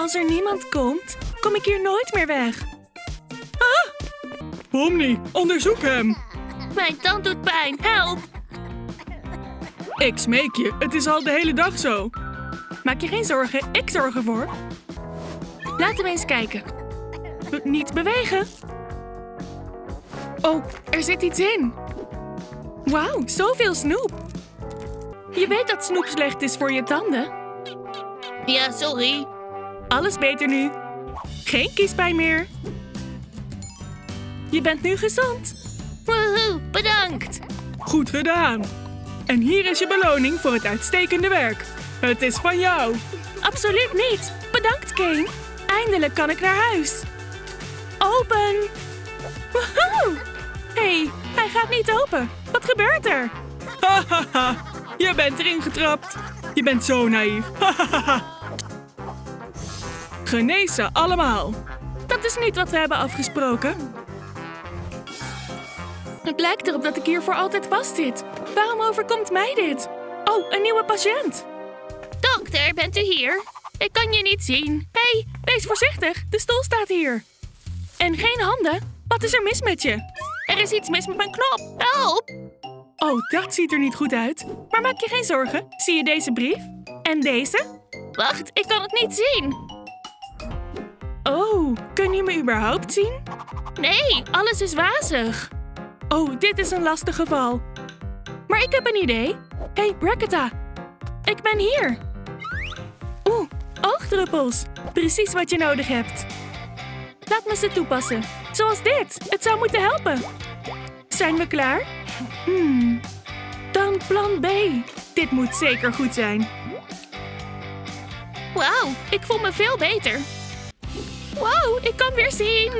Als er niemand komt, kom ik hier nooit meer weg. Ah! Pomni, onderzoek hem. Mijn tand doet pijn, help! Ik smeek je, het is al de hele dag zo. Maak je geen zorgen, ik zorg ervoor. Laten we eens kijken. Niet bewegen. Oh, er zit iets in. Wauw, zoveel snoep. Je weet dat snoep slecht is voor je tanden. Ja, sorry. Alles beter nu. Geen kiespijn meer. Je bent nu gezond. Woehoe, bedankt. Goed gedaan. En hier is je beloning voor het uitstekende werk. Het is van jou. Absoluut niet. Bedankt, Kane. Eindelijk kan ik naar huis. Open. Woehoe. Hé, hij gaat niet open. Wat gebeurt er? Hahaha. Je bent erin getrapt. Je bent zo naïef. Genezen allemaal. Dat is niet wat we hebben afgesproken. Het lijkt erop dat ik hier voor altijd vastzit. Waarom overkomt mij dit? Oh, een nieuwe patiënt. Dokter, bent u hier? Ik kan je niet zien. Hé, wees voorzichtig. De stoel staat hier. En geen handen. Wat is er mis met je? Er is iets mis met mijn knop. Help! Oh, dat ziet er niet goed uit. Maar maak je geen zorgen. Zie je deze brief? En deze? Wacht, ik kan het niet zien. Oh, kun je me überhaupt zien? Nee, alles is wazig. Oh, dit is een lastig geval. Maar ik heb een idee. Hé, Bracketa. Ik ben hier. Oeh, oogdruppels. Precies wat je nodig hebt. Laat me ze toepassen. Zoals dit. Het zou moeten helpen. Zijn we klaar? Dan plan B. Dit moet zeker goed zijn. Wauw, ik voel me veel beter. Wow, ik kan weer zien.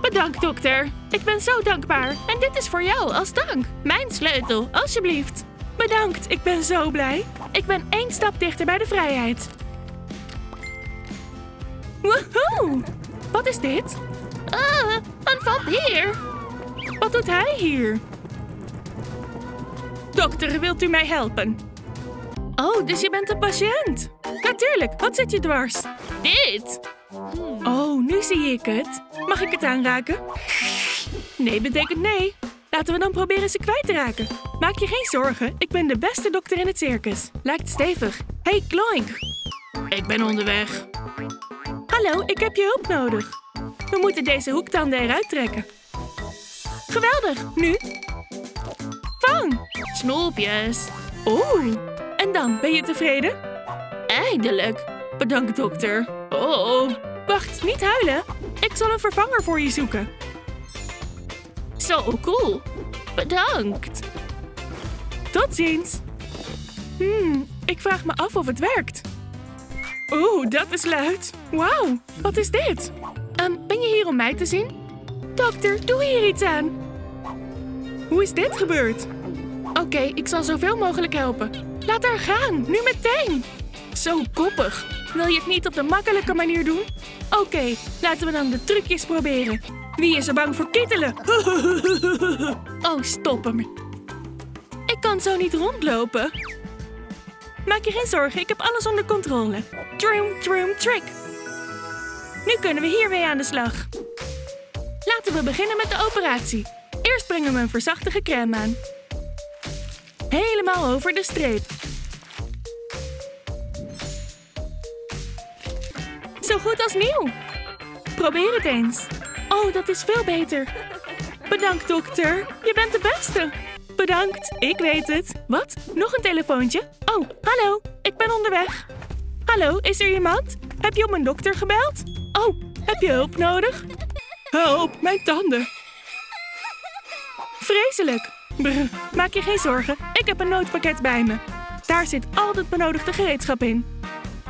Bedankt, dokter. Ik ben zo dankbaar. En dit is voor jou als dank. Mijn sleutel, alsjeblieft. Bedankt, ik ben zo blij. Ik ben 1 stap dichter bij de vrijheid. Woehoe! Wat is dit? Een vampier. Wat doet hij hier? Dokter, wilt u mij helpen? Oh, dus je bent een patiënt. Natuurlijk, wat zit je dwars? Dit. Oh, nu zie ik het. Mag ik het aanraken? Nee betekent nee. Laten we dan proberen ze kwijt te raken. Maak je geen zorgen, ik ben de beste dokter in het circus. Lijkt stevig. Hey, Kloink. Ik ben onderweg. Hallo, ik heb je hulp nodig. We moeten deze hoektanden eruit trekken. Geweldig, nu. Vang. Snoepjes. Oeh, en dan, ben je tevreden? Eindelijk. Bedankt, dokter. Oh, wacht, niet huilen. Ik zal een vervanger voor je zoeken. Zo cool. Bedankt. Tot ziens. Ik vraag me af of het werkt. Oeh, dat is luid. Wauw, wat is dit? Ben je hier om mij te zien? Dokter, doe hier iets aan. Hoe is dit gebeurd? Oké, ik zal zoveel mogelijk helpen. Laat haar gaan, nu meteen. Zo koppig. Wil je het niet op de makkelijke manier doen? Oké, laten we dan de trucjes proberen. Wie is er bang voor kittelen? Oh, stop hem. Ik kan zo niet rondlopen. Maak je geen zorgen, ik heb alles onder controle. Trum, trum, trick. Nu kunnen we hiermee aan de slag. Laten we beginnen met de operatie. Eerst brengen we een verzachtige crème aan. Helemaal over de streep. Zo goed als nieuw. Probeer het eens. Oh, dat is veel beter. Bedankt, dokter. Je bent de beste. Bedankt, ik weet het. Wat? Nog een telefoontje? Oh, hallo. Ik ben onderweg. Hallo, is er iemand? Heb je om een dokter gebeld? Oh, heb je hulp nodig? Help, mijn tanden. Vreselijk. Brr, maak je geen zorgen. Ik heb een noodpakket bij me. Daar zit al het benodigde gereedschap in.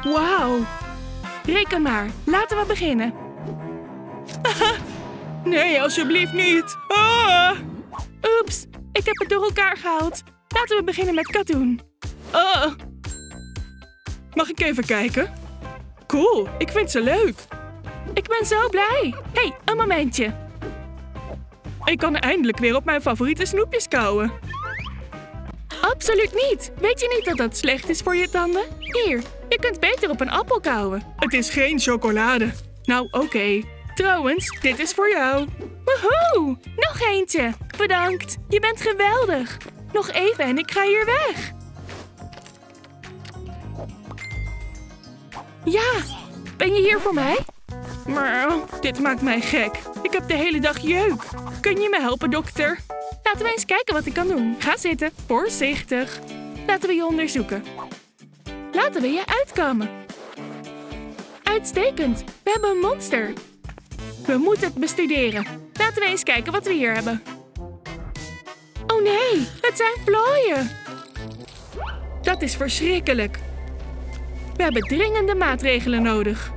Wauw. Reken maar. Laten we beginnen. Nee, alsjeblieft niet. Ah. Oeps, ik heb het door elkaar gehaald. Laten we beginnen met katoen. Oh. Mag ik even kijken? Cool, ik vind ze leuk. Ik ben zo blij. Hé, een momentje. Ik kan eindelijk weer op mijn favoriete snoepjes kauwen. Absoluut niet. Weet je niet dat dat slecht is voor je tanden? Hier, je kunt beter op een appel kauwen. Het is geen chocolade. Nou, oké. Trouwens, dit is voor jou. Woehoe! Nog eentje. Bedankt. Je bent geweldig. Nog even en ik ga hier weg. Ja, ben je hier voor mij? Maar dit maakt mij gek. Ik heb de hele dag jeuk. Kun je me helpen, dokter? Laten we eens kijken wat ik kan doen. Ga zitten, voorzichtig. Laten we je onderzoeken. Laten we je uitkammen. Uitstekend, we hebben een monster. We moeten het bestuderen. Laten we eens kijken wat we hier hebben. Oh nee, het zijn vlooien. Dat is verschrikkelijk. We hebben dringende maatregelen nodig.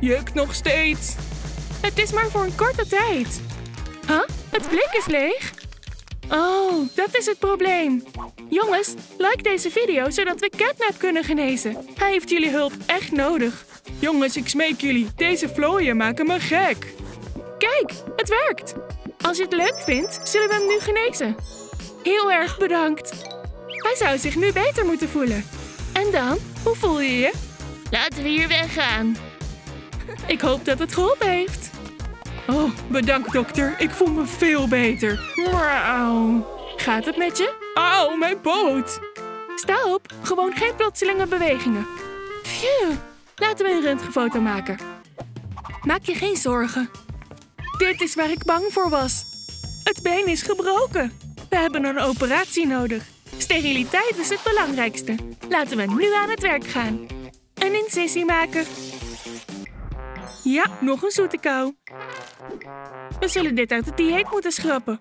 Jeukt nog steeds. Het is maar voor een korte tijd. Huh? Het blik is leeg? Oh, dat is het probleem. Jongens, like deze video zodat we Catnap kunnen genezen. Hij heeft jullie hulp echt nodig. Jongens, ik smeek jullie. Deze vlooien maken me gek. Kijk, het werkt. Als je het leuk vindt, zullen we hem nu genezen. Heel erg bedankt. Hij zou zich nu beter moeten voelen. En dan, hoe voel je je? Laten we hier weggaan. Ik hoop dat het geholpen heeft. Oh, bedankt dokter. Ik voel me veel beter. Wauw. Gaat het met je? Auw, mijn poot. Sta op. Gewoon geen plotselinge bewegingen. Phew. Laten we een röntgenfoto maken. Maak je geen zorgen. Dit is waar ik bang voor was. Het been is gebroken. We hebben een operatie nodig. Steriliteit is het belangrijkste. Laten we nu aan het werk gaan. Een incisie maken. Ja, nog een zoete kou. We zullen dit uit het dieet moeten schrappen.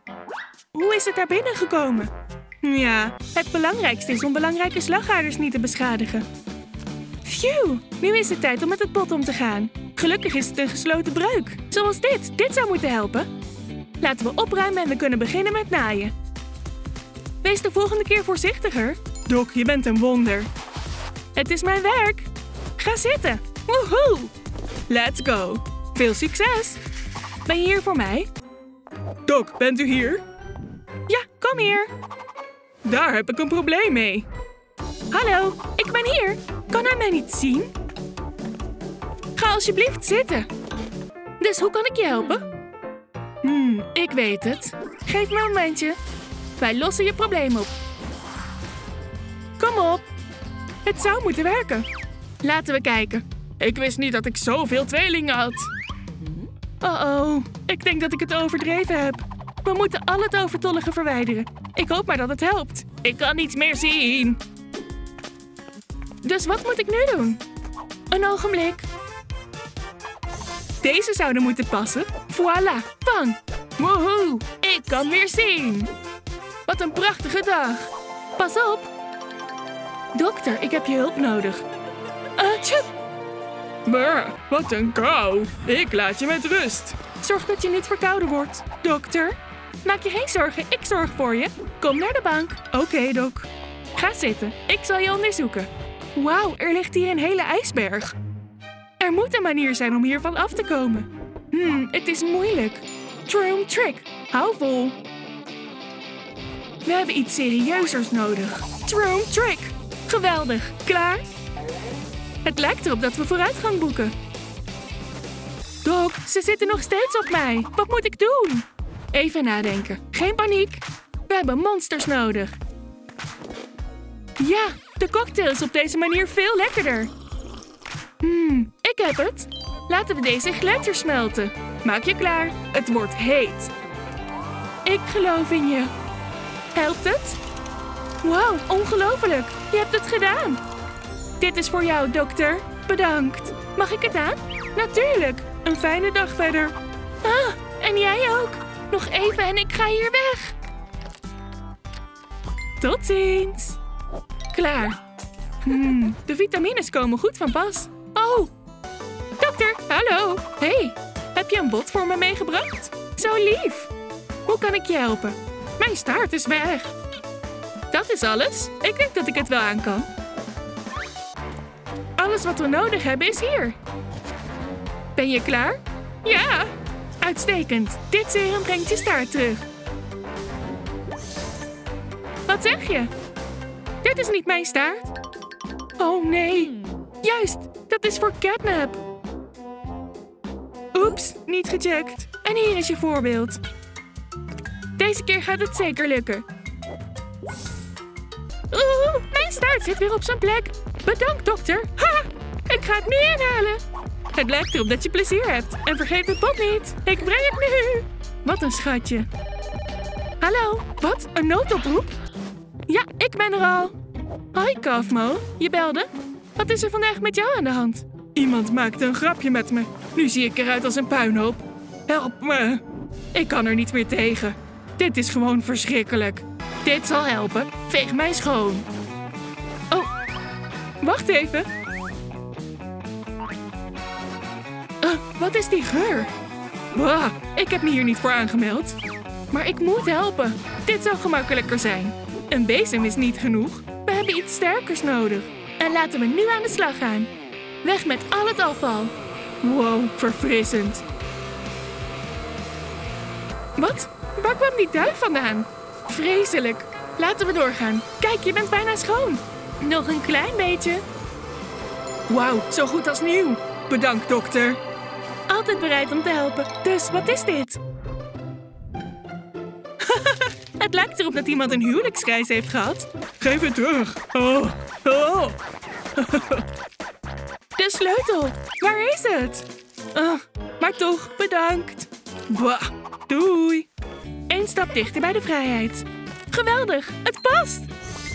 Hoe is het daar binnen gekomen? Ja, het belangrijkste is om belangrijke slagaders niet te beschadigen. Phew, nu is het tijd om met het pot om te gaan. Gelukkig is het een gesloten breuk. Zoals dit. Dit zou moeten helpen. Laten we opruimen en we kunnen beginnen met naaien. Wees de volgende keer voorzichtiger. Doc, je bent een wonder. Het is mijn werk. Ga zitten. Woehoe! Let's go. Veel succes. Ben je hier voor mij? Doc, bent u hier? Ja, kom hier. Daar heb ik een probleem mee. Hallo, ik ben hier. Kan hij mij niet zien? Ga alsjeblieft zitten. Dus hoe kan ik je helpen? Ik weet het. Geef me een momentje. Wij lossen je probleem op. Kom op. Het zou moeten werken. Laten we kijken. Ik wist niet dat ik zoveel tweelingen had. Oh, ik denk dat ik het overdreven heb. We moeten al het overtollige verwijderen. Ik hoop maar dat het helpt. Ik kan niets meer zien. Dus wat moet ik nu doen? Een ogenblik. Deze zouden moeten passen. Voilà, bang. Woehoe, ik kan weer zien. Wat een prachtige dag. Pas op. Dokter, ik heb je hulp nodig. Tjup. Brr, wat een kou. Ik laat je met rust. Zorg dat je niet verkouden wordt, dokter. Maak je geen zorgen, ik zorg voor je. Kom naar de bank. Oké, Doc. Ga zitten, ik zal je onderzoeken. Wauw, er ligt hier een hele ijsberg. Er moet een manier zijn om hiervan af te komen. Het is moeilijk. Troom trick, hou vol. We hebben iets serieuzers nodig. Troom trick, geweldig. Klaar? Het lijkt erop dat we vooruitgang boeken. Doc, ze zitten nog steeds op mij. Wat moet ik doen? Even nadenken. Geen paniek. We hebben monsters nodig. Ja, de cocktail is op deze manier veel lekkerder. Ik heb het. Laten we deze gletsjer smelten. Maak je klaar. Het wordt heet. Ik geloof in je. Helpt het? Wauw, ongelooflijk. Je hebt het gedaan. Dit is voor jou, dokter. Bedankt. Mag ik het aan? Natuurlijk. Een fijne dag verder. Ah, en jij ook. Nog even en ik ga hier weg. Tot ziens. Klaar. De vitamines komen goed van pas. Oh, dokter, hallo. Hey, heb je een bot voor me meegebracht? Zo lief. Hoe kan ik je helpen? Mijn staart is weg. Dat is alles. Ik denk dat ik het wel aan kan. Alles wat we nodig hebben is hier. Ben je klaar? Ja. Uitstekend. Dit serum brengt je staart terug. Wat zeg je? Dit is niet mijn staart. Oh nee, juist, dat is voor catnap. Oeps, niet gecheckt. En hier is je voorbeeld. Deze keer gaat het zeker lukken. Oeh, mijn staart zit weer op zijn plek. Bedankt, dokter. Ha, ik ga het nu inhalen. Het lijkt erop dat je plezier hebt. En vergeet het pop niet. Ik breng het nu. Wat een schatje. Hallo, wat? Een noodoproep? Ja, ik ben er al. Hoi, Kafmo. Je belde? Wat is er vandaag met jou aan de hand? Iemand maakte een grapje met me. Nu zie ik eruit als een puinhoop. Help me. Ik kan er niet meer tegen. Dit is gewoon verschrikkelijk. Dit zal helpen. Veeg mij schoon. Oh, wacht even. Wat is die geur? Bah, ik heb me hier niet voor aangemeld. Maar ik moet helpen. Dit zou gemakkelijker zijn. Een bezem is niet genoeg. We hebben iets sterkers nodig. En laten we nu aan de slag gaan. Weg met al het afval. Wow, verfrissend. Wat? Waar kwam die duif vandaan? Vreselijk. Laten we doorgaan. Kijk, je bent bijna schoon. Nog een klein beetje. Wauw, zo goed als nieuw. Bedankt, dokter. Altijd bereid om te helpen. Dus wat is dit? Het lijkt erop dat iemand een huwelijksreis heeft gehad. Geef het terug. Oh. Oh. De sleutel. Waar is het? Maar toch, bedankt. Bah. Doei. Eén stap dichter bij de vrijheid. Geweldig, het past.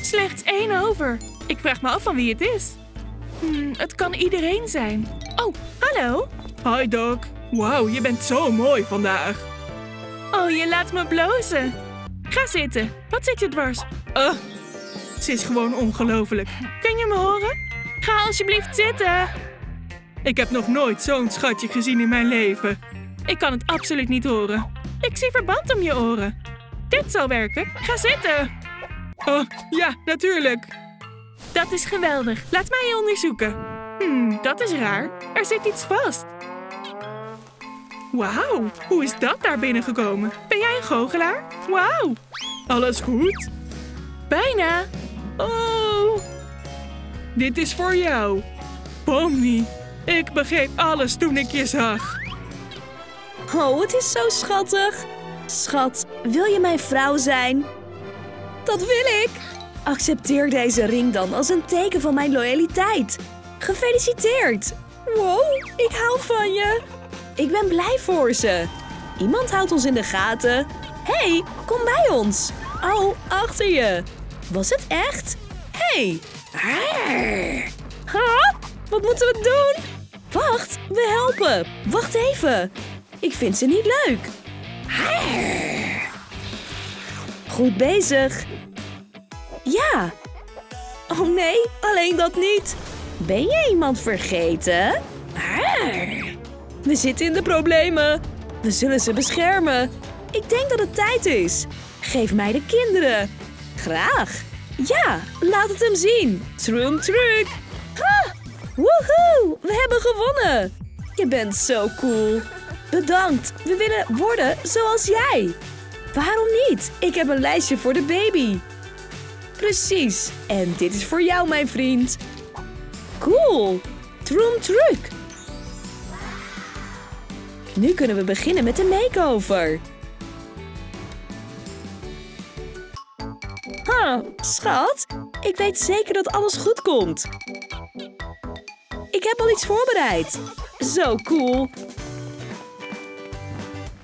Slechts 1 over. Ik vraag me af van wie het is. Het kan iedereen zijn. Oh, hallo. Hi, Doc. Wauw, je bent zo mooi vandaag. Oh, je laat me blozen. Ga zitten. Wat zit je dwars? Ze is gewoon ongelooflijk. Kun je me horen? Ga alsjeblieft zitten. Ik heb nog nooit zo'n schatje gezien in mijn leven. Ik kan het absoluut niet horen. Ik zie verband om je oren. Dit zal werken. Ga zitten. Oh, ja, natuurlijk. Dat is geweldig. Laat mij je onderzoeken. Dat is raar. Er zit iets vast. Wauw, hoe is dat daar binnengekomen? Ben jij een goochelaar? Wauw. Alles goed? Bijna. Oh. Dit is voor jou. Pomni, ik begreep alles toen ik je zag. Oh, het is zo schattig. Schat, wil je mijn vrouw zijn? Dat wil ik. Accepteer deze ring dan als een teken van mijn loyaliteit. Gefeliciteerd. Wow, ik hou van je. Ik ben blij voor ze. Iemand houdt ons in de gaten. Hey, kom bij ons. Oh, achter je. Was het echt? Hey. Ha? Wat moeten we doen? Wacht, we helpen. Wacht even. Ik vind ze niet leuk. Goed bezig. Ja. Oh nee, alleen dat niet. Ben je iemand vergeten? We zitten in de problemen. We zullen ze beschermen. Ik denk dat het tijd is. Geef mij de kinderen. Graag. Ja, laat het hem zien. Trum truc. Ha! Woehoe, we hebben gewonnen. Je bent zo cool. Bedankt, we willen worden zoals jij. Waarom niet? Ik heb een lijstje voor de baby. Precies, en dit is voor jou, mijn vriend. Cool, troem truc. Nu kunnen we beginnen met de makeover. Ha, schat, ik weet zeker dat alles goed komt. Ik heb al iets voorbereid. Zo cool.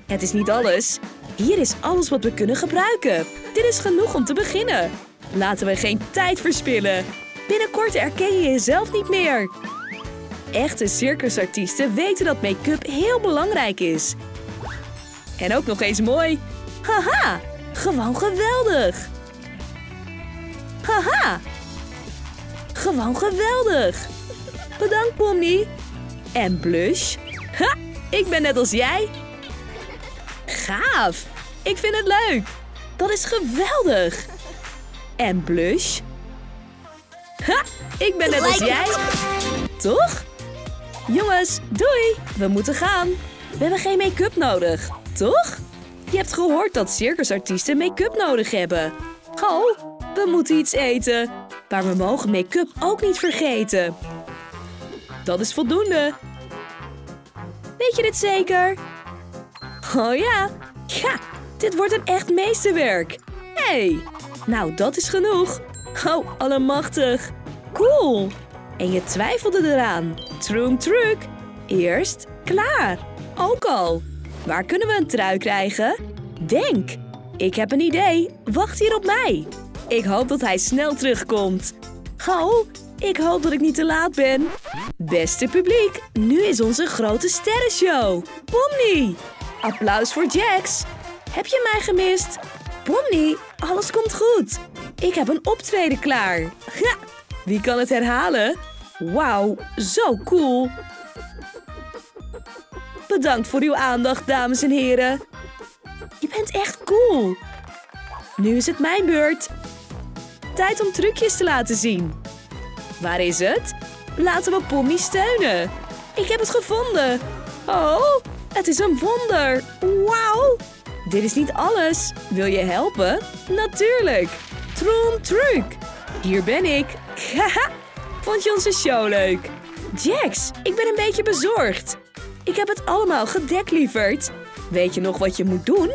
Het is niet alles. Hier is alles wat we kunnen gebruiken. Dit is genoeg om te beginnen. Laten we geen tijd verspillen. Binnenkort herken je jezelf niet meer. Echte circusartiesten weten dat make-up heel belangrijk is. En ook nog eens mooi. Haha, gewoon geweldig. Haha, gewoon geweldig. Bedankt, Pomni. En blush. Ha, ik ben net als jij. Gaaf! Ik vind het leuk! Dat is geweldig! En blush? Ha! Ik ben net als jij! Toch? Jongens, doei! We moeten gaan! We hebben geen make-up nodig, toch? Je hebt gehoord dat circusartiesten make-up nodig hebben. Oh, we moeten iets eten. Maar we mogen make-up ook niet vergeten. Dat is voldoende. Weet je dit zeker? Oh ja. Ja, dit wordt een echt meesterwerk. Hé, hey. Nou dat is genoeg. Oh, allemachtig. Cool. En je twijfelde eraan. Troem truc. Eerst klaar. Ook al. Waar kunnen we een trui krijgen? Denk. Ik heb een idee. Wacht hier op mij. Ik hoop dat hij snel terugkomt. Oh, ik hoop dat ik niet te laat ben. Beste publiek, nu is onze grote sterrenshow. Pomni! Applaus voor Jax. Heb je mij gemist? Pomni, alles komt goed. Ik heb een optreden klaar. Ja, wie kan het herhalen? Wauw, zo cool. Bedankt voor uw aandacht, dames en heren. Je bent echt cool. Nu is het mijn beurt. Tijd om trucjes te laten zien. Waar is het? Laten we Pomni steunen. Ik heb het gevonden. Oh, het is een wonder. Wauw. Dit is niet alles. Wil je helpen? Natuurlijk. Troem truc. Hier ben ik. Haha. Vond je onze show leuk? Jax, ik ben een beetje bezorgd. Ik heb het allemaal gedeklieverd. Weet je nog wat je moet doen?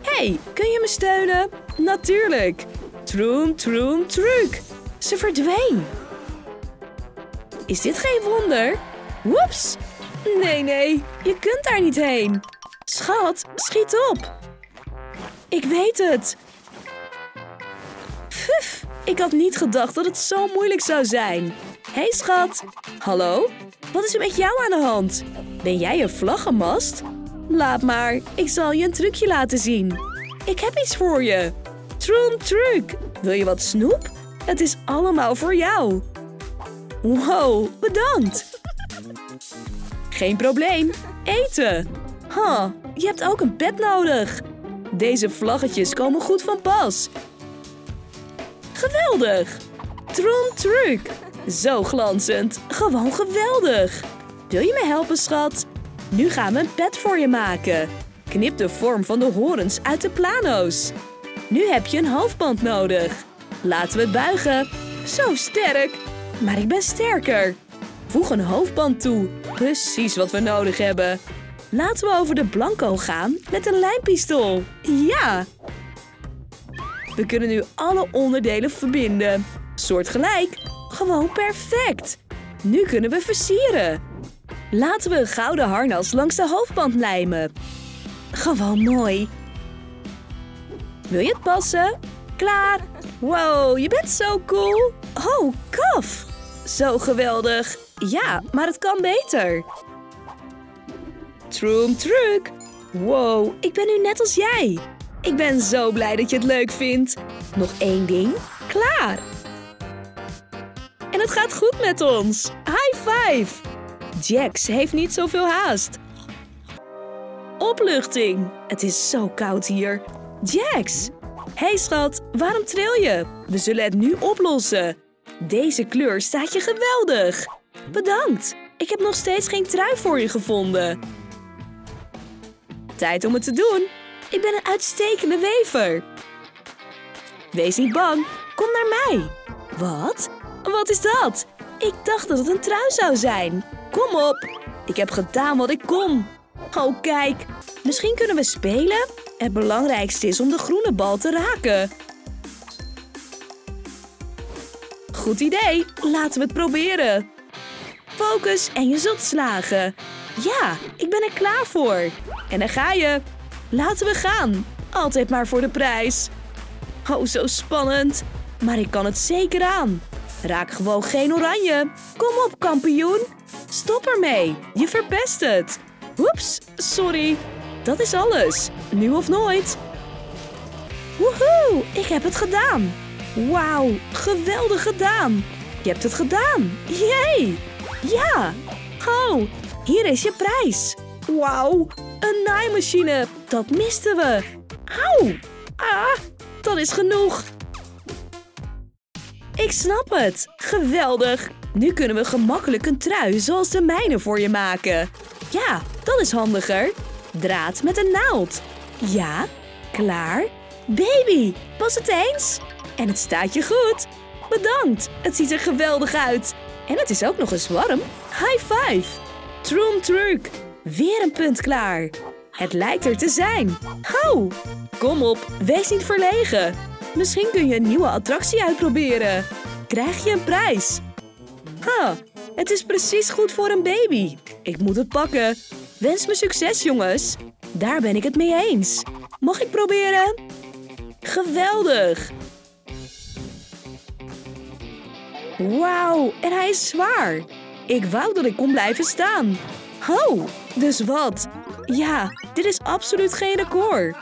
Hey, kun je me steunen? Natuurlijk. Troem, troem, truc. Ze verdween. Is dit geen wonder? Woeps. Nee, nee. Je kunt daar niet heen. Schat, schiet op. Ik weet het. Puf, ik had niet gedacht dat het zo moeilijk zou zijn. Hé, schat. Hallo? Wat is er met jou aan de hand? Ben jij een vlaggenmast? Laat maar, ik zal je een trucje laten zien. Ik heb iets voor je. Troem truc. Wil je wat snoep? Het is allemaal voor jou. Wow, bedankt. Geen probleem. Eten. Huh, je hebt ook een bed nodig. Deze vlaggetjes komen goed van pas. Geweldig. Troem truc. Zo glanzend. Gewoon geweldig. Wil je me helpen, schat? Nu gaan we een pet voor je maken. Knip de vorm van de horens uit de plano's. Nu heb je een hoofdband nodig. Laten we het buigen. Zo sterk. Maar ik ben sterker. Voeg een hoofdband toe. Precies wat we nodig hebben. Laten we over de blanco gaan met een lijmpistool. Ja! We kunnen nu alle onderdelen verbinden. Soortgelijk. Gewoon perfect. Nu kunnen we versieren. Laten we een gouden harnas langs de hoofdband lijmen. Gewoon mooi. Wil je het passen? Klaar. Wow, je bent zo cool. Oh, kaf. Zo geweldig. Ja, maar het kan beter. Troem truc. Wow, ik ben nu net als jij. Ik ben zo blij dat je het leuk vindt. Nog één ding. Klaar. En het gaat goed met ons. High five. Jax heeft niet zoveel haast. Opluchting. Het is zo koud hier. Jax. Hey schat, waarom tril je? We zullen het nu oplossen. Deze kleur staat je geweldig. Bedankt. Ik heb nog steeds geen trui voor je gevonden. Tijd om het te doen. Ik ben een uitstekende wever. Wees niet bang. Kom naar mij. Wat? Wat is dat? Ik dacht dat het een trui zou zijn. Kom op. Ik heb gedaan wat ik kon. Oh, kijk. Misschien kunnen we spelen? Het belangrijkste is om de groene bal te raken. Goed idee. Laten we het proberen. Focus en je zult slagen. Ja, ik ben er klaar voor. En dan ga je. Laten we gaan. Altijd maar voor de prijs. Oh, zo spannend. Maar ik kan het zeker aan. Raak gewoon geen oranje. Kom op, kampioen. Stop ermee. Je verpest het. Oeps, sorry. Dat is alles. Nu of nooit. Woehoe, ik heb het gedaan. Wauw, geweldig gedaan. Je hebt het gedaan. Jee. Ja. Oh, hier is je prijs. Wauw, een naaimachine. Dat misten we. Auw. Ah, dat is genoeg. Ik snap het. Geweldig. Nu kunnen we gemakkelijk een trui zoals de mijne voor je maken. Ja, dat is handiger. Draad met een naald. Ja, klaar. Baby, pas het eens. En het staat je goed. Bedankt, het ziet er geweldig uit. En het is ook nog eens warm. High five. Troom truc. Weer een punt klaar. Het lijkt er te zijn. Hou! Kom op, wees niet verlegen. Misschien kun je een nieuwe attractie uitproberen. Krijg je een prijs? Ha, het is precies goed voor een baby. Ik moet het pakken. Wens me succes, jongens. Daar ben ik het mee eens. Mag ik proberen? Geweldig! Wauw, en hij is zwaar. Ik wou dat ik kon blijven staan. Ho, dus wat? Ja, dit is absoluut geen record.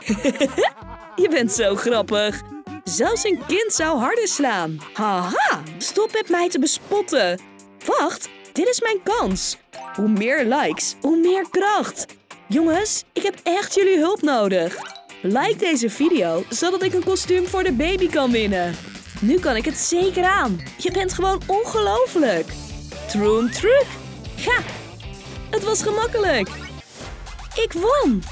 Je bent zo grappig. Zelfs een kind zou harder slaan. Haha, stop met mij te bespotten. Wacht, dit is mijn kans. Hoe meer likes, hoe meer kracht. Jongens, ik heb echt jullie hulp nodig. Like deze video, zodat ik een kostuum voor de baby kan winnen. Nu kan ik het zeker aan. Je bent gewoon ongelooflijk. Troom truc. Ja, het was gemakkelijk. Ik won!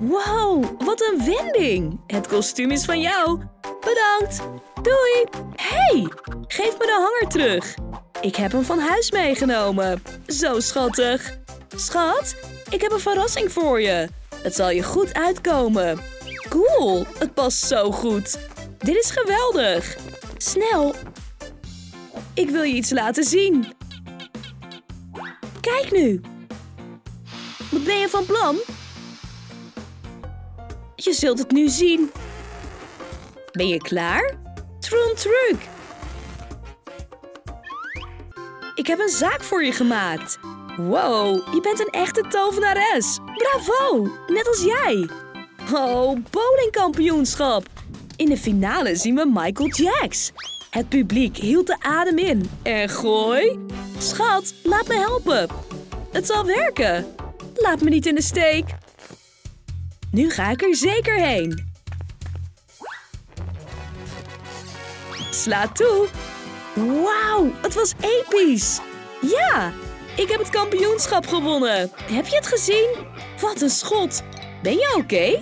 Wow, wat een wending! Het kostuum is van jou! Bedankt! Doei! Hey, geef me de hanger terug! Ik heb hem van huis meegenomen. Zo schattig! Schat, ik heb een verrassing voor je. Het zal je goed uitkomen. Cool, het past zo goed. Dit is geweldig! Snel! Ik wil je iets laten zien. Kijk nu! Wat ben je van plan? Je zult het nu zien. Ben je klaar? Troom truc! Ik heb een zaak voor je gemaakt. Wow, je bent een echte tovenares. Bravo, net als jij. Oh, bowlingkampioenschap. In de finale zien we Michael Jacks. Het publiek hield de adem in. En gooi. Schat, laat me helpen. Het zal werken. Laat me niet in de steek. Nu ga ik er zeker heen. Sla toe. Wauw, het was episch. Ja, ik heb het kampioenschap gewonnen. Heb je het gezien? Wat een schot. Ben je oké?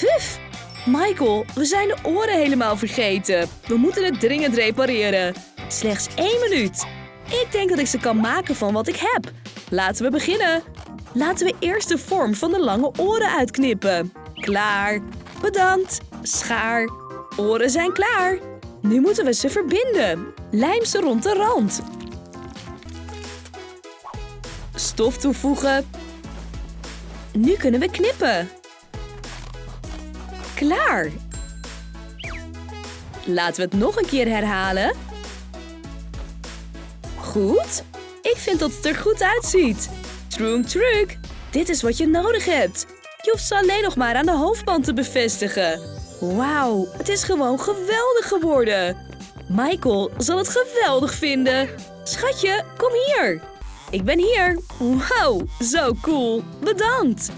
Puf. Michael, we zijn de oren helemaal vergeten. We moeten het dringend repareren. Slechts 1 minuut. Ik denk dat ik ze kan maken van wat ik heb. Laten we beginnen. Laten we eerst de vorm van de lange oren uitknippen. Klaar. Bedankt. Schaar. Oren zijn klaar. Nu moeten we ze verbinden. Lijm ze rond de rand. Stof toevoegen. Nu kunnen we knippen. Klaar. Laten we het nog een keer herhalen. Goed. Ik vind dat het er goed uitziet. Troom truc. Dit is wat je nodig hebt. Je hoeft ze alleen nog maar aan de hoofdband te bevestigen. Wauw, het is gewoon geweldig geworden. Michael zal het geweldig vinden. Schatje, kom hier. Ik ben hier. Wauw, zo cool. Bedankt.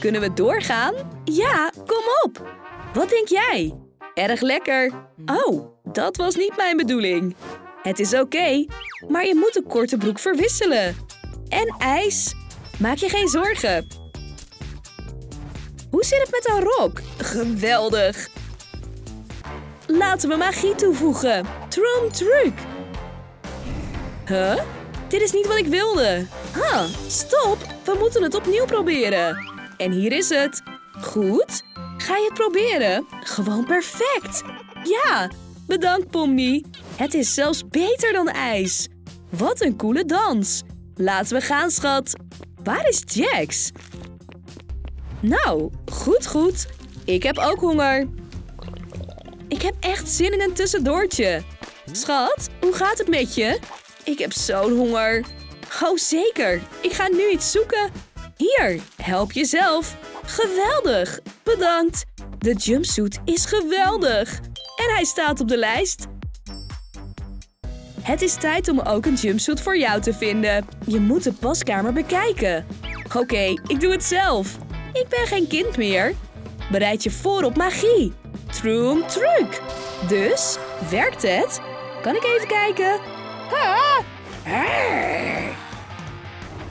Kunnen we doorgaan? Ja, kom op. Wat denk jij? Erg lekker. Oh, dat was niet mijn bedoeling. Het is oké, maar je moet de korte broek verwisselen. En ijs. Maak je geen zorgen. Hoe zit het met een rok? Geweldig. Laten we magie toevoegen. Troom truc. Huh? Dit is niet wat ik wilde. Ha, stop. We moeten het opnieuw proberen. En hier is het. Goed. Ga je het proberen? Gewoon perfect. Ja. Bedankt, Pomni. Het is zelfs beter dan ijs. Wat een coole dans. Laten we gaan, schat. Waar is Jax? Nou, goed, goed. Ik heb ook honger. Ik heb echt zin in een tussendoortje. Schat, hoe gaat het met je? Ik heb zo'n honger. Oh, zeker. Ik ga nu iets zoeken. Hier, help jezelf. Geweldig. Bedankt. De jumpsuit is geweldig. En hij staat op de lijst. Het is tijd om ook een jumpsuit voor jou te vinden. Je moet de paskamer bekijken. Oké, ik doe het zelf. Ik ben geen kind meer. Bereid je voor op magie. Troom truc. Dus, werkt het? Kan ik even kijken? Ah.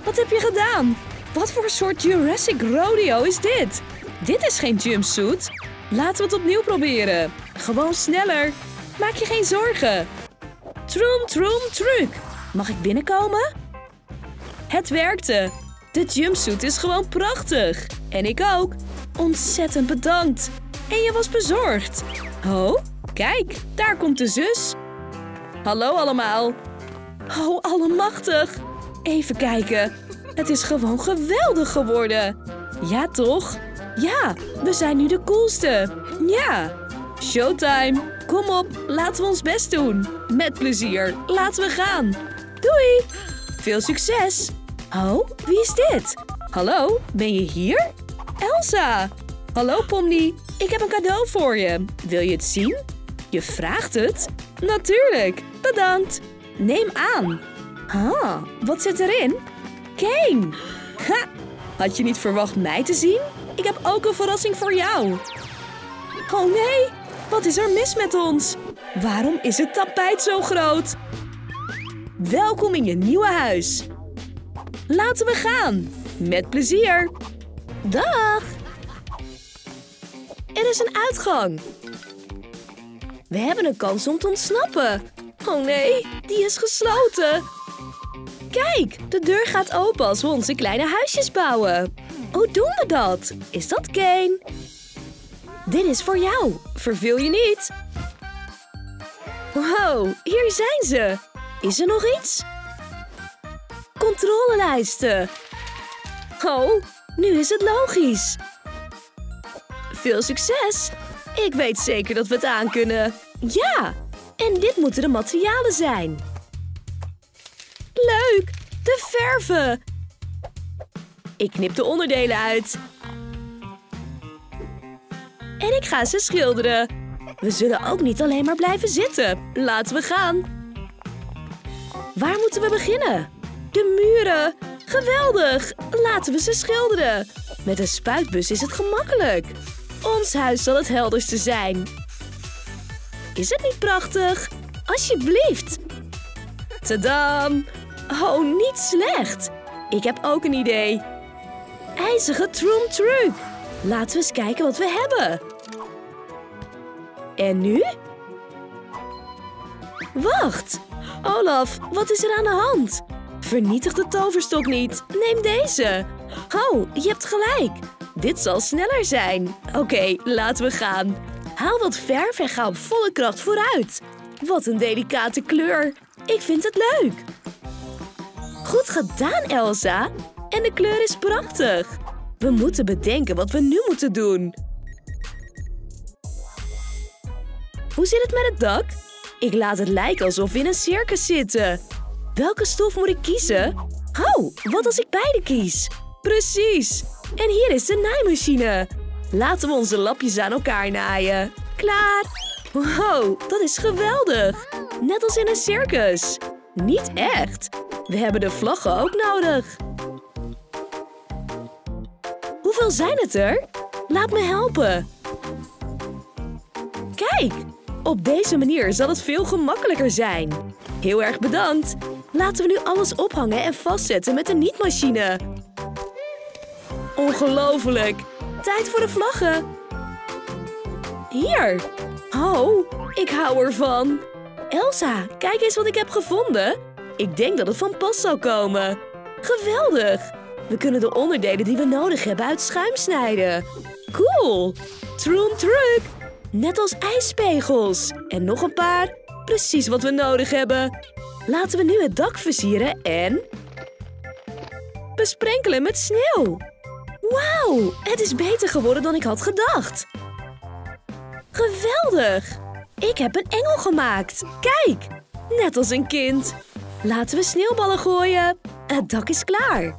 Wat heb je gedaan? Wat voor soort Jurassic Rodeo is dit? Dit is geen jumpsuit. Laten we het opnieuw proberen. Gewoon sneller. Maak je geen zorgen. Troem, troem, truc. Mag ik binnenkomen? Het werkte. De jumpsuit is gewoon prachtig. En ik ook. Ontzettend bedankt. En je was bezorgd. Oh, kijk. Daar komt de zus. Hallo allemaal. Oh, allemachtig. Even kijken. Het is gewoon geweldig geworden. Ja, toch? Ja, we zijn nu de coolste. Ja. Showtime. Kom op, laten we ons best doen. Met plezier. Laten we gaan. Doei. Veel succes. Oh, wie is dit? Hallo, ben je hier? Elsa. Hallo, Pomni. Ik heb een cadeau voor je. Wil je het zien? Je vraagt het? Natuurlijk. Bedankt. Neem aan. Ah, wat zit erin? Game. Ha, had je niet verwacht mij te zien? Ik heb ook een verrassing voor jou. Oh nee, wat is er mis met ons? Waarom is het tapijt zo groot? Welkom in je nieuwe huis. Laten we gaan. Met plezier. Dag. Er is een uitgang. We hebben een kans om te ontsnappen. Oh nee, die is gesloten. Kijk, de deur gaat open als we onze kleine huisjes bouwen. Hoe doen we dat? Is dat Kane? Dit is voor jou. Verveel je niet. Wow, hier zijn ze. Is er nog iets? Controlelijsten. Oh, nu is het logisch. Veel succes. Ik weet zeker dat we het aankunnen. Ja, en dit moeten de materialen zijn. Leuk, de verven. Ik knip de onderdelen uit. En ik ga ze schilderen. We zullen ook niet alleen maar blijven zitten. Laten we gaan. Waar moeten we beginnen? De muren. Geweldig. Laten we ze schilderen. Met een spuitbus is het gemakkelijk. Ons huis zal het helderste zijn. Is het niet prachtig? Alsjeblieft. Tadam. Oh, niet slecht. Ik heb ook een idee. IJzige troemtruc. Laten we eens kijken wat we hebben. En nu? Wacht. Olaf, wat is er aan de hand? Vernietig de toverstok niet. Neem deze. Oh, je hebt gelijk. Dit zal sneller zijn. Oké, laten we gaan. Haal wat verf en ga op volle kracht vooruit. Wat een delicate kleur. Ik vind het leuk. Goed gedaan, Elsa. En de kleur is prachtig. We moeten bedenken wat we nu moeten doen. Hoe zit het met het dak? Ik laat het lijken alsof we in een circus zitten. Welke stof moet ik kiezen? Oh, wat als ik beide kies? Precies. En hier is de naaimachine. Laten we onze lapjes aan elkaar naaien. Klaar. Wow, dat is geweldig. Net als in een circus. Niet echt. We hebben de vlaggen ook nodig. Hoeveel zijn het er? Laat me helpen. Kijk, op deze manier zal het veel gemakkelijker zijn. Heel erg bedankt. Laten we nu alles ophangen en vastzetten met de nietmachine. Ongelooflijk. Tijd voor de vlaggen. Hier. Oh, ik hou ervan. Elsa, kijk eens wat ik heb gevonden. Ik denk dat het van pas zal komen. Geweldig. We kunnen de onderdelen die we nodig hebben uit schuim snijden. Cool. Troem truc. Net als ijspegels. En nog een paar. Precies wat we nodig hebben. Laten we nu het dak versieren en... besprenkelen met sneeuw. Wauw, het is beter geworden dan ik had gedacht. Geweldig. Ik heb een engel gemaakt. Kijk, net als een kind. Laten we sneeuwballen gooien. Het dak is klaar.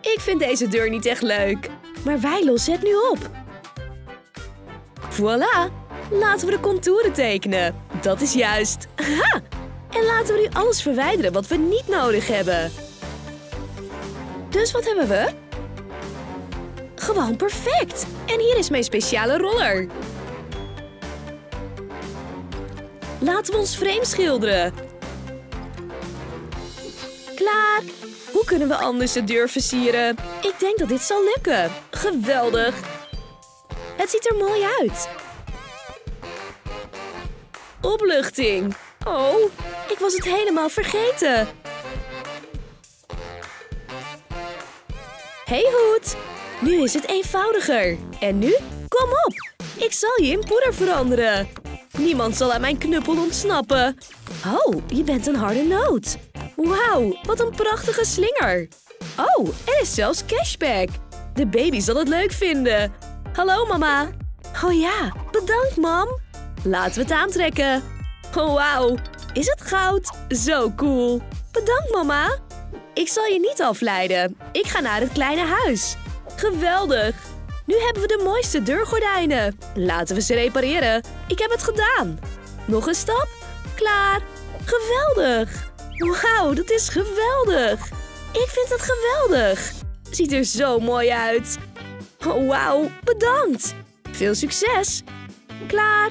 Ik vind deze deur niet echt leuk. Maar wij lossen het nu op. Voilà. Laten we de contouren tekenen. Dat is juist. Aha. En laten we nu alles verwijderen wat we niet nodig hebben. Dus wat hebben we? Gewoon perfect. En hier is mijn speciale roller. Laten we ons frame schilderen. Klaar. Hoe kunnen we anders de deur versieren? Ik denk dat dit zal lukken. Geweldig. Het Het ziet er mooi uit. Opluchting. Oh, ik was het helemaal vergeten. Hey Hoed, nu is het eenvoudiger. En nu? Kom op, ik zal je in poeder veranderen. Niemand zal aan mijn knuppel ontsnappen. Oh, je bent een harde noot. Wauw, wat een prachtige slinger. Oh, er is zelfs cashback. De baby zal het leuk vinden. Hallo mama. Oh ja, bedankt mam. Laten we het aantrekken. Oh wauw, is het goud? Zo cool. Bedankt mama. Ik zal je niet afleiden. Ik ga naar het kleine huis. Geweldig. Nu hebben we de mooiste deurgordijnen. Laten we ze repareren. Ik heb het gedaan. Nog een stap. Klaar. Geweldig. Wauw, dat is geweldig. Ik vind het geweldig. Ziet er zo mooi uit. Oh, wauw, bedankt. Veel succes. Klaar.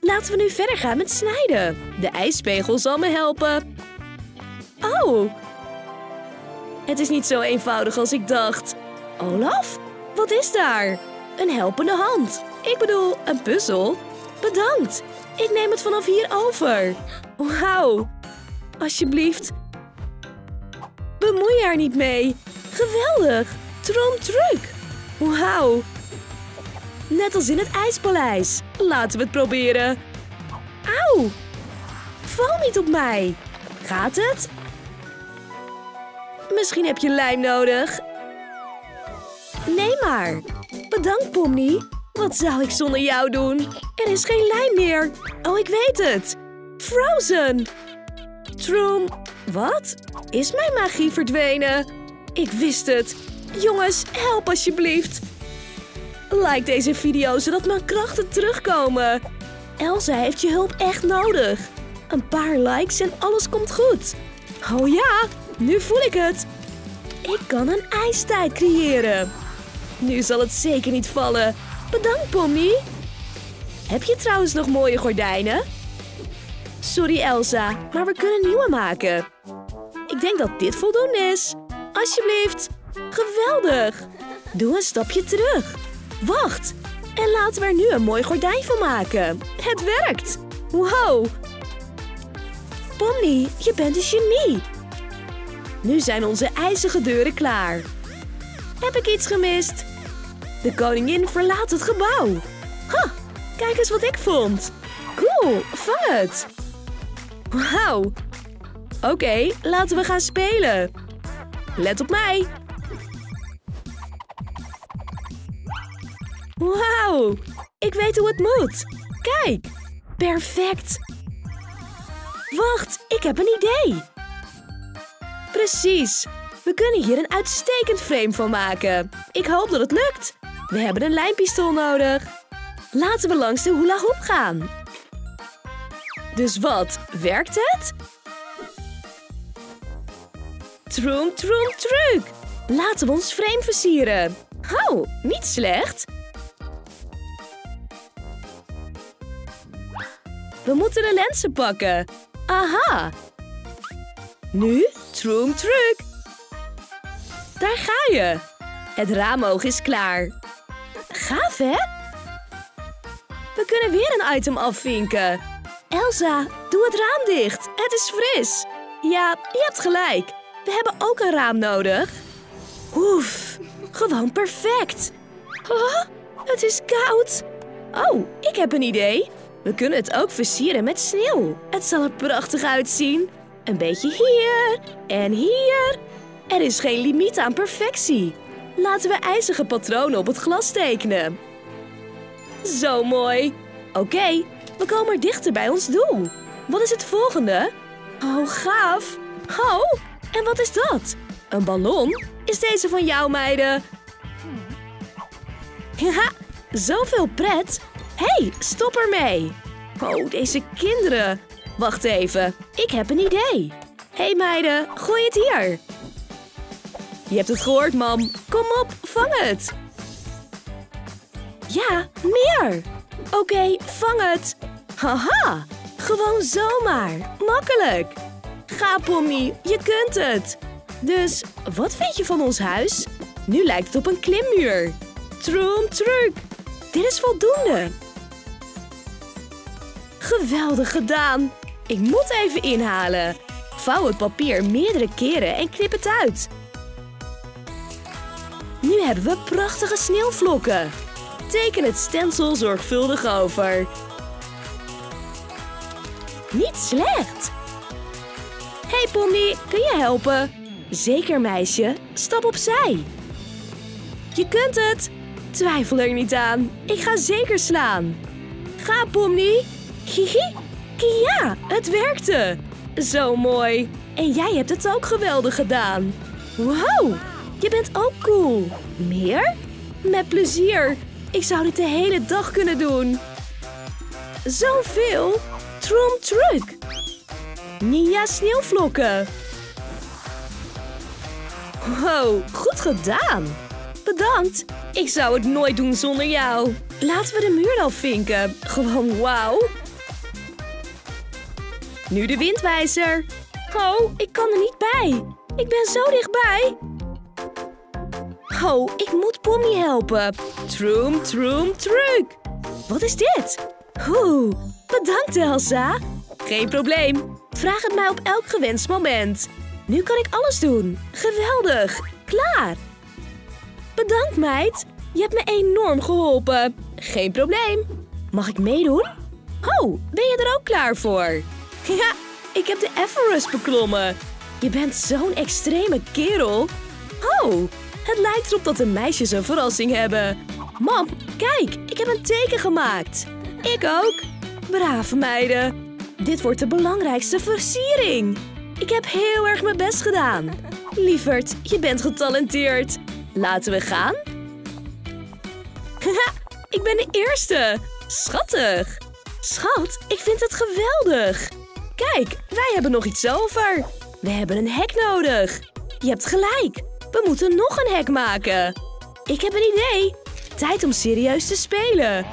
Laten we nu verder gaan met snijden. De ijspegel zal me helpen. Oh. Het is niet zo eenvoudig als ik dacht. Olaf? Wat is daar? Een helpende hand. Ik bedoel, een puzzel. Bedankt. Ik neem het vanaf hier over. Wauw. Alsjeblieft. Bemoei haar niet mee. Geweldig. Tromtruc. Wauw. Net als in het ijspaleis. Laten we het proberen. Auw. Val niet op mij. Gaat het? Misschien heb je lijm nodig. Nee maar. Bedankt, Pomni. Wat zou ik zonder jou doen? Er is geen lijm meer. Oh, ik weet het. Frozen. Troom. Wat? Is mijn magie verdwenen? Ik wist het. Jongens, help alsjeblieft. Like deze video zodat mijn krachten terugkomen. Elsa heeft je hulp echt nodig. Een paar likes en alles komt goed. Oh ja, nu voel ik het. Ik kan een ijstijd creëren. Nu zal het zeker niet vallen. Bedankt, Pomni. Heb je trouwens nog mooie gordijnen? Sorry, Elsa, maar we kunnen nieuwe maken. Ik denk dat dit voldoende is. Alsjeblieft. Geweldig. Doe een stapje terug. Wacht. En laten we er nu een mooi gordijn van maken. Het werkt. Wow. Pomni, je bent een genie. Nu zijn onze ijzige deuren klaar. Heb ik iets gemist? De koningin verlaat het gebouw. Ha, kijk eens wat ik vond. Cool, vang het. Wauw. Oké, laten we gaan spelen. Let op mij. Wauw, ik weet hoe het moet. Kijk, perfect. Wacht, ik heb een idee. Precies. We kunnen hier een uitstekend frame van maken. Ik hoop dat het lukt. We hebben een lijmpistool nodig. Laten we langs de hula hoop gaan. Dus wat, werkt het? Troom, troom, truc. Laten we ons frame versieren. Oh, niet slecht. We moeten de lenzen pakken. Aha. Nu, troom, truc. Daar ga je. Het raamoog is klaar. Gaaf, hè? We kunnen weer een item afvinken. Elsa, doe het raam dicht. Het is fris. Ja, je hebt gelijk. We hebben ook een raam nodig. Oef, gewoon perfect. Oh, het is koud. Oh, ik heb een idee. We kunnen het ook versieren met sneeuw. Het zal er prachtig uitzien. Een beetje hier en hier. Er is geen limiet aan perfectie. Laten we ijzige patronen op het glas tekenen. Zo mooi. Oké, we komen dichter bij ons doel. Wat is het volgende? Oh, gaaf. Oh, en wat is dat? Een ballon? Is deze van jou, meiden? Ja, zoveel pret. Hé, stop ermee. Oh, deze kinderen. Wacht even, ik heb een idee. Hé meiden, gooi het hier. Je hebt het gehoord, mam. Kom op, vang het. Ja, meer. Oké, vang het. Haha, gewoon zomaar. Makkelijk. Ga, Pomni, je kunt het. Dus, wat vind je van ons huis? Nu lijkt het op een klimmuur. Troom, truc. Dit is voldoende. Geweldig gedaan. Ik moet even inhalen. Vouw het papier meerdere keren en knip het uit. Nu hebben we prachtige sneeuwvlokken. Teken het stencil zorgvuldig over. Niet slecht! Hey Pomni, kun je helpen? Zeker meisje, stap opzij. Je kunt het! Twijfel er niet aan, ik ga zeker slaan. Ga Pomni! Hihi! Ja, het werkte! Zo mooi! En jij hebt het ook geweldig gedaan. Wow, je bent ook cool. Meer? Met plezier. Ik zou dit de hele dag kunnen doen. Zoveel! Trom truc! Ninja sneeuwvlokken! Wow, goed gedaan! Bedankt! Ik zou het nooit doen zonder jou. Laten we de muur dan vinken. Gewoon wauw! Nu de windwijzer. Oh, ik kan er niet bij. Ik ben zo dichtbij. Oh, ik moet Pomni helpen. Troom, troom, truc. Wat is dit? Oeh, bedankt Elsa. Geen probleem. Vraag het mij op elk gewenst moment. Nu kan ik alles doen. Geweldig. Klaar. Bedankt meid. Je hebt me enorm geholpen. Geen probleem. Mag ik meedoen? Oh, ben je er ook klaar voor? Ja, ik heb de Everest beklommen. Je bent zo'n extreme kerel. Oh, het lijkt erop dat de meisjes een verrassing hebben. Mam, kijk, ik heb een teken gemaakt. Ik ook. Brave meiden. Dit wordt de belangrijkste versiering. Ik heb heel erg mijn best gedaan. Lieverd, je bent getalenteerd. Laten we gaan? Haha, ik ben de eerste. Schattig. Schat, ik vind het geweldig. Kijk, wij hebben nog iets over. We hebben een hek nodig. Je hebt gelijk. We moeten nog een hek maken. Ik heb een idee. Tijd om serieus te spelen.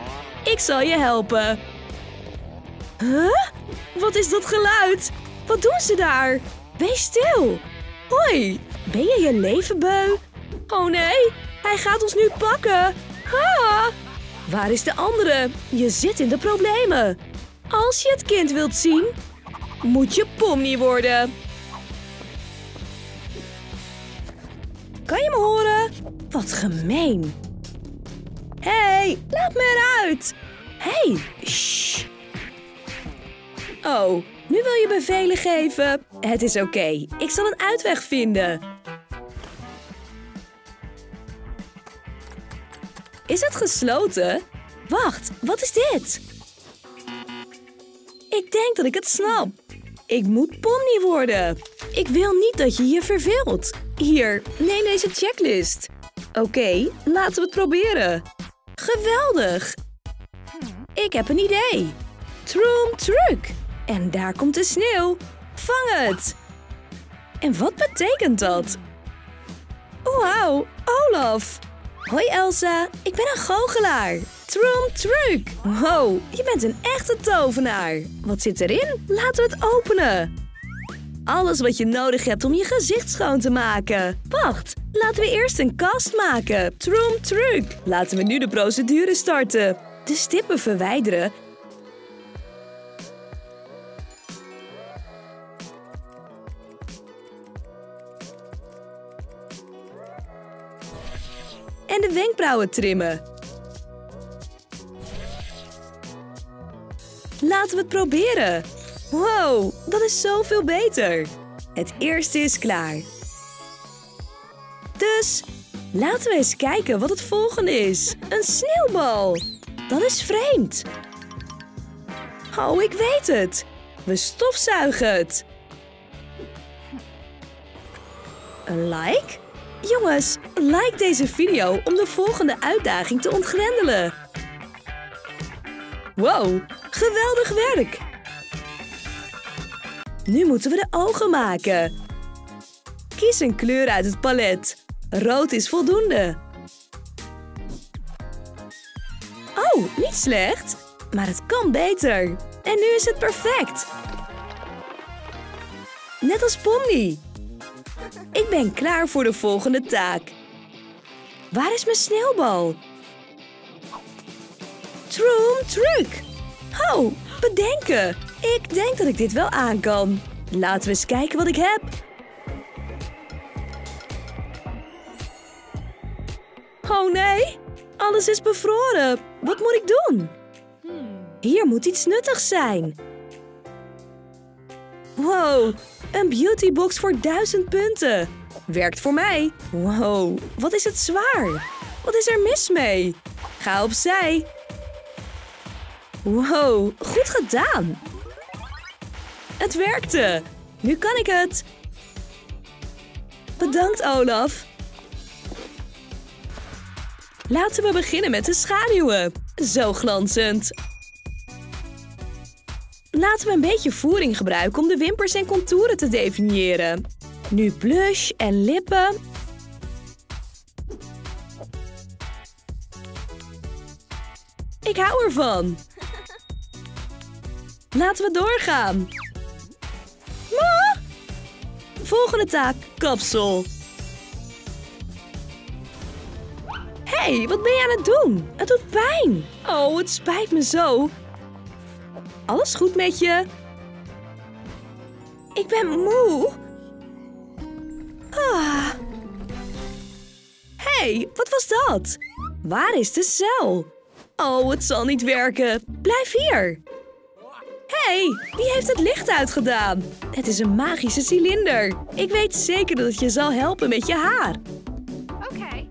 Ik zal je helpen. Huh? Wat is dat geluid? Wat doen ze daar? Wees stil. Hoi, ben je je leven beu? Oh nee, hij gaat ons nu pakken. Ha! Waar is de andere? Je zit in de problemen. Als je het kind wilt zien... moet je Pomni worden. Kan je me horen? Wat gemeen. Hé, hey, laat me eruit. Hé, hey, shh. Oh, nu wil je bevelen geven. Het is oké, ik zal een uitweg vinden. Is het gesloten? Wacht, wat is dit? Ik denk dat ik het snap. Ik moet Pomni worden. Ik wil niet dat je je verveelt. Hier, neem deze checklist. Oké, laten we het proberen. Geweldig. Ik heb een idee. Troom truc. En daar komt de sneeuw. Vang het. En wat betekent dat? Wauw, Olaf. Hoi Elsa, ik ben een goochelaar. Troom truc. Wow, je bent een echte tovenaar. Wat zit erin? Laten we het openen. Alles wat je nodig hebt om je gezicht schoon te maken. Wacht, laten we eerst een kast maken. Troom truc. Laten we nu de procedure starten. De stippen verwijderen. En de wenkbrauwen trimmen. Laten we het proberen. Wow, dat is zoveel beter. Het eerste is klaar. Dus, laten we eens kijken wat het volgende is. Een sneeuwbal. Dat is vreemd. Oh, ik weet het. We stofzuigen het. Een like? Jongens, like deze video om de volgende uitdaging te ontgrendelen. Wow, geweldig werk! Nu moeten we de ogen maken. Kies een kleur uit het palet. Rood is voldoende. Oh, niet slecht. Maar het kan beter. En nu is het perfect. Net als Pomni. Ik ben klaar voor de volgende taak. Waar is mijn sneeuwbal? truc. Oh, bedenken. Ik denk dat ik dit wel aan kan. Laten we eens kijken wat ik heb. Oh nee, alles is bevroren. Wat moet ik doen? Hier moet iets nuttigs zijn. Wow, een beautybox voor 1000 punten. Werkt voor mij. Wow, wat is het zwaar? Wat is er mis mee? Ga opzij. Wow, goed gedaan. Het werkte. Nu kan ik het. Bedankt, Olaf. Laten we beginnen met de schaduwen. Zo glanzend. Laten we een beetje voering gebruiken om de wimpers en contouren te definiëren. Nu blush en lippen. Ik hou ervan. Laten we doorgaan. Volgende taak, kapsel. Hé, wat ben je aan het doen? Het doet pijn. Oh, het spijt me zo. Alles goed met je? Ik ben moe. Hé, wat was dat? Waar is de cel? Oh, het zal niet werken. Blijf hier. Hé, wie heeft het licht uitgedaan? Het is een magische cilinder. Ik weet zeker dat het je zal helpen met je haar. Oké.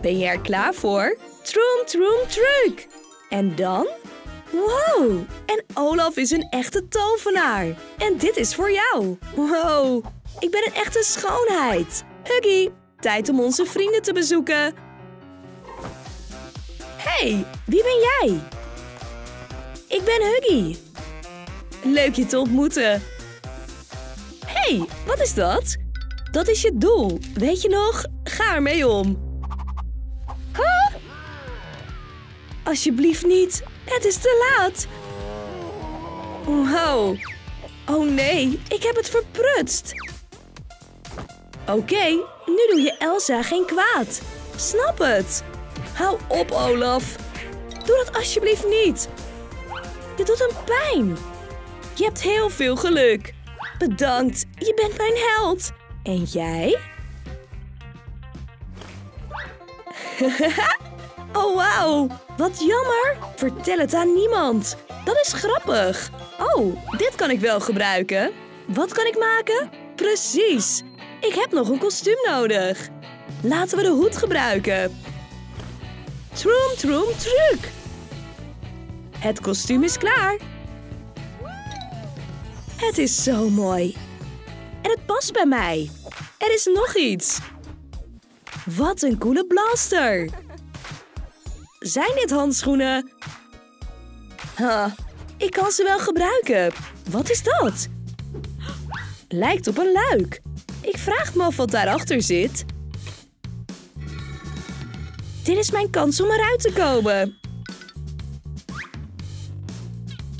Ben je er klaar voor? Troom, troom, truc. En dan? Wow, en Olaf is een echte tovenaar. En dit is voor jou. Wow, ik ben een echte schoonheid. Huggy, tijd om onze vrienden te bezoeken. Hé, wie ben jij? Ik ben Huggy. Leuk je te ontmoeten. Hé, wat is dat? Dat is je doel. Weet je nog? Ga ermee om. Huh? Alsjeblieft niet. Het is te laat. Wow. Oh nee, ik heb het verprutst. Oké, nu doe je Elsa geen kwaad. Snap het. Hou op, Olaf. Doe dat alsjeblieft niet. Dit doet hem pijn. Je hebt heel veel geluk. Bedankt, je bent mijn held. En jij? Oh, wauw. Wat jammer. Vertel het aan niemand. Dat is grappig. Oh, dit kan ik wel gebruiken. Wat kan ik maken? Precies. Ik heb nog een kostuum nodig. Laten we de hoed gebruiken. Troom, troom, truc. Het kostuum is klaar. Het is zo mooi. En het past bij mij. Er is nog iets. Wat een coole blaster. Zijn dit handschoenen? Ik kan ze wel gebruiken. Wat is dat? Lijkt op een luik. Ik vraag me af wat daarachter zit. Dit is mijn kans om eruit te komen.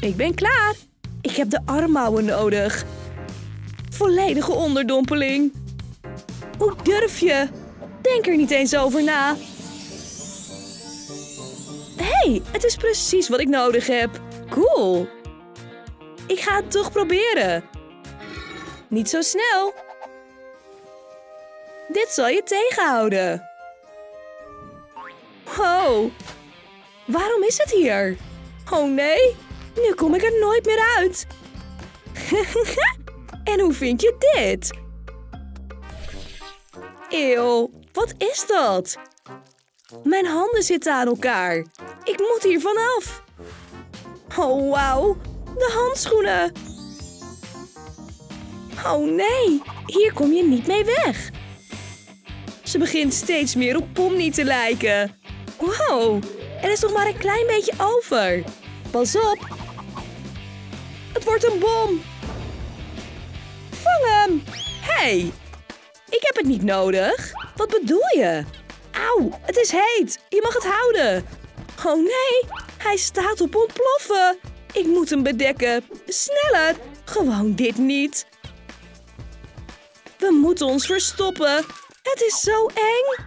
Ik ben klaar. Ik heb de armouwen nodig. Volledige onderdompeling. Hoe durf je? Denk er niet eens over na. Hé, het is precies wat ik nodig heb. Cool. Ik ga het toch proberen. Niet zo snel. Dit zal je tegenhouden. Wow. Waarom is het hier? Oh nee. Nu kom ik er nooit meer uit. En hoe vind je dit? Eeuw, wat is dat? Mijn handen zitten aan elkaar. Ik moet hier vanaf. Oh, wauw. De handschoenen. Oh, nee. Hier kom je niet mee weg. Ze begint steeds meer op Pomni te lijken. Wow, er is nog maar een klein beetje over. Pas op. Het wordt een bom. Vang hem. Hé, ik heb het niet nodig. Wat bedoel je? Auw, het is heet. Je mag het houden. Oh nee, hij staat op ontploffen. Ik moet hem bedekken. Sneller. Gewoon dit niet. We moeten ons verstoppen. Het is zo eng.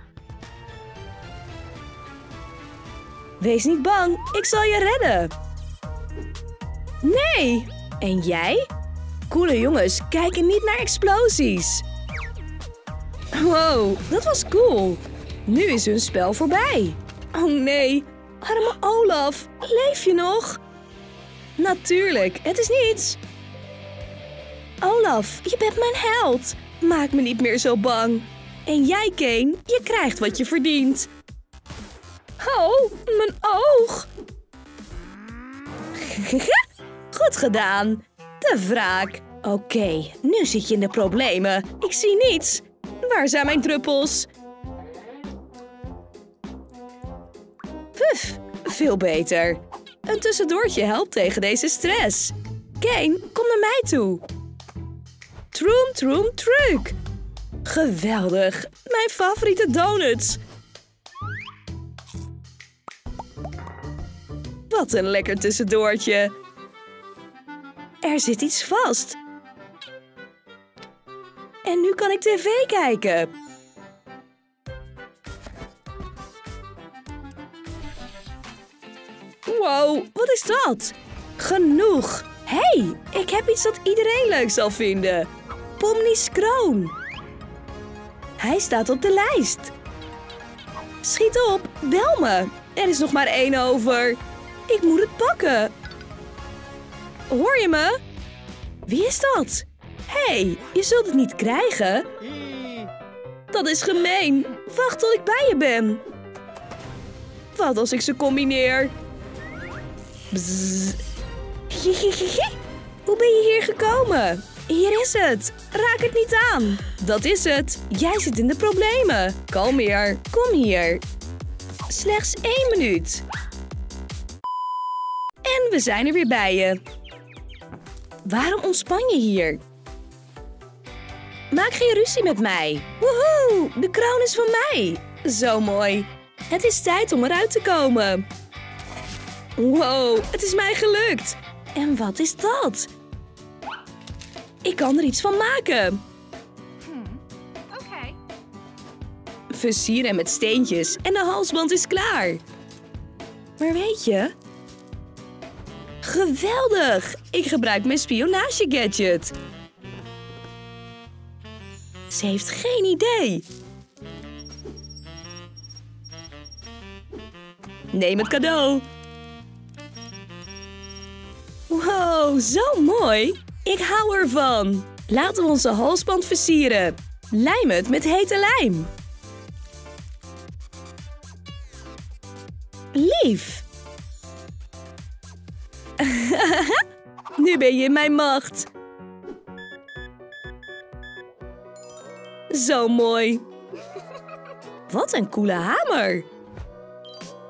Wees niet bang, ik zal je redden. Nee! En jij? Coole jongens kijken niet naar explosies. Wow, dat was cool. Nu is hun spel voorbij. Oh nee, arme Olaf, leef je nog? Natuurlijk, het is niets. Olaf, je bent mijn held. Maak me niet meer zo bang. En jij, Kane, je krijgt wat je verdient. Oh, mijn oog. Goed gedaan. De wraak. Oké, nu zit je in de problemen. Ik zie niets. Waar zijn mijn druppels? Puf, veel beter. Een tussendoortje helpt tegen deze stress. Kane, kom naar mij toe. Troem, troem, truc. Geweldig. Mijn favoriete donuts. Wat een lekker tussendoortje. Er zit iets vast. En nu kan ik tv kijken. Wow, wat is dat? Genoeg. Hé, ik heb iets dat iedereen leuk zal vinden. Pomni's kroon. Hij staat op de lijst. Schiet op, bel me. Er is nog maar 1 over. Ik moet het pakken. Hoor je me? Wie is dat? Hé, je zult het niet krijgen. Dat is gemeen. Wacht tot ik bij je ben. Wat als ik ze combineer? Bzzz. Hoe ben je hier gekomen? Hier is het. Raak het niet aan. Dat is het. Jij zit in de problemen. Kalmeer. Kom hier. Slechts 1 minuut. En we zijn er weer bij je. Waarom ontspan je hier? Maak geen ruzie met mij. Woehoe, de kroon is van mij. Zo mooi. Het is tijd om eruit te komen. Wow, het is mij gelukt. En wat is dat? Ik kan er iets van maken. Oké. Versier hem met steentjes en de halsband is klaar. Maar weet je... Geweldig! Ik gebruik mijn spionagegadget. Ze heeft geen idee. Neem het cadeau. Wow, zo mooi. Ik hou ervan. Laten we onze halsband versieren. Lijm het met hete lijm. Lief. Nu ben je in mijn macht. Zo mooi. Wat een coole hamer.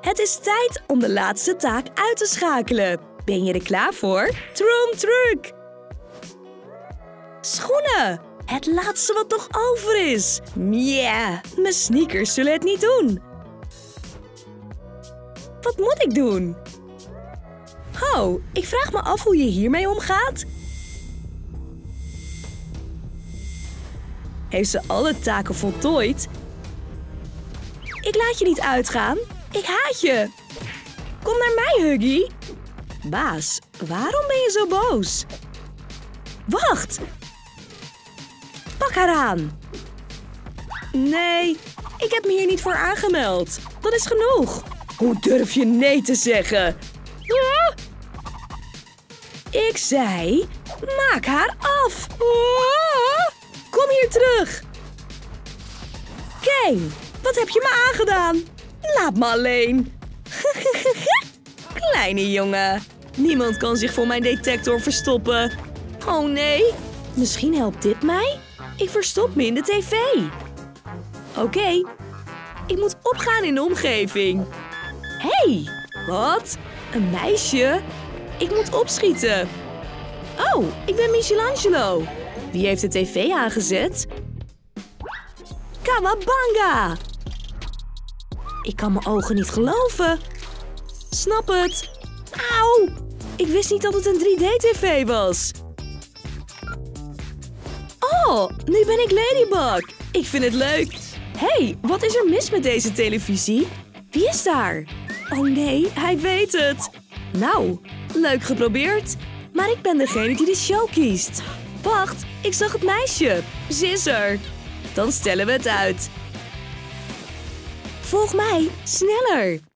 Het is tijd om de laatste taak uit te schakelen. Ben je er klaar voor? Troem truc. Schoenen. Het laatste wat nog over is. Ja, mijn sneakers zullen het niet doen. Wat moet ik doen? Oh, ik vraag me af hoe je hiermee omgaat. Heeft ze alle taken voltooid? Ik laat je niet uitgaan. Ik haat je. Kom naar mij, Huggy. Baas, waarom ben je zo boos? Wacht. Pak haar aan. Nee, ik heb me hier niet voor aangemeld. Dat is genoeg. Hoe durf je nee te zeggen? Ja. Ik zei, maak haar af. Kom hier terug. Kane, wat heb je me aangedaan? Laat me alleen. Kleine jongen. Niemand kan zich voor mijn detector verstoppen. Oh nee. Misschien helpt dit mij? Ik verstop me in de tv. Oké. Ik moet opgaan in de omgeving. Hé, wat? Een meisje? Ik moet opschieten. Oh, ik ben Michelangelo. Wie heeft de tv aangezet? Kawabanga! Ik kan mijn ogen niet geloven. Snap het. Auw! Ik wist niet dat het een 3D-tv was. Oh, nu ben ik Ladybug. Ik vind het leuk. Hé, wat is er mis met deze televisie? Wie is daar? Oh nee, hij weet het. Nou, leuk geprobeerd. Maar ik ben degene die de show kiest. Wacht, ik zag het meisje. Ze is er. Dan stellen we het uit. Volg mij, sneller.